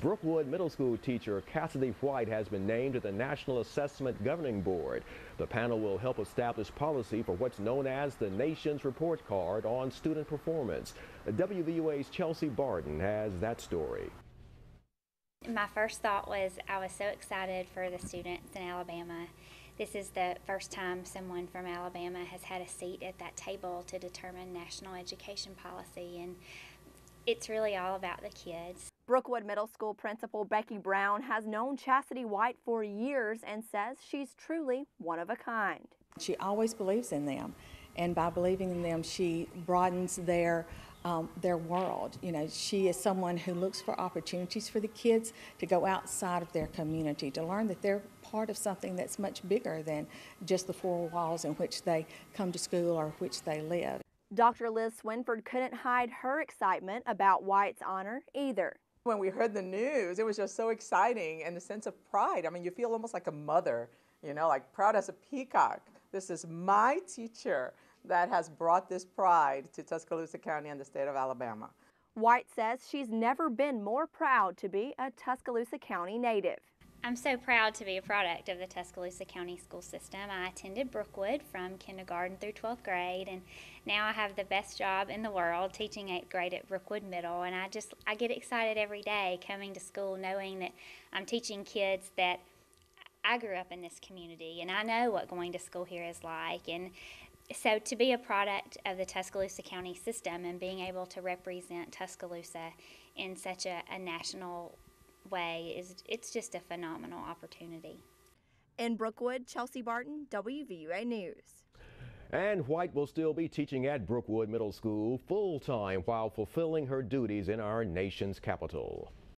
Brookwood Middle School teacher Chasity White has been named to the National Assessment Governing Board. The panel will help establish policy for what's known as the Nation's Report Card on student performance. WVUA's Chelsea Barton has that story. My first thought was I was so excited for the students in Alabama. This is the first time someone from Alabama has had a seat at that table to determine national education policy, and it's really all about the kids. Brookwood Middle School Principal Becky Brown has known Chasity White for years and says she's truly one of a kind. She always believes in them, and by believing in them, she broadens their world. You know, she is someone who looks for opportunities for the kids to go outside of their community, to learn that they're part of something that's much bigger than just the four walls in which they come to school or which they live. Dr. Liz Swinford couldn't hide her excitement about White's honor either. When we heard the news, it was just so exciting, and the sense of pride. I mean, you feel almost like a mother, you know, like proud as a peacock. This is my teacher that has brought this pride to Tuscaloosa County and the state of Alabama. White says she's never been more proud to be a Tuscaloosa County native. I'm so proud to be a product of the Tuscaloosa County school system. I attended Brookwood from kindergarten through 12th grade, and now I have the best job in the world teaching 8th grade at Brookwood Middle, and I get excited every day coming to school knowing that I'm teaching kids that I grew up in this community and I know what going to school here is like. And so to be a product of the Tuscaloosa County system and being able to represent Tuscaloosa in such a national way, it's just a phenomenal opportunity. In Brookwood, Chelsea Barton, WVUA News. And White will still be teaching at Brookwood Middle School full-time while fulfilling her duties in our nation's capital.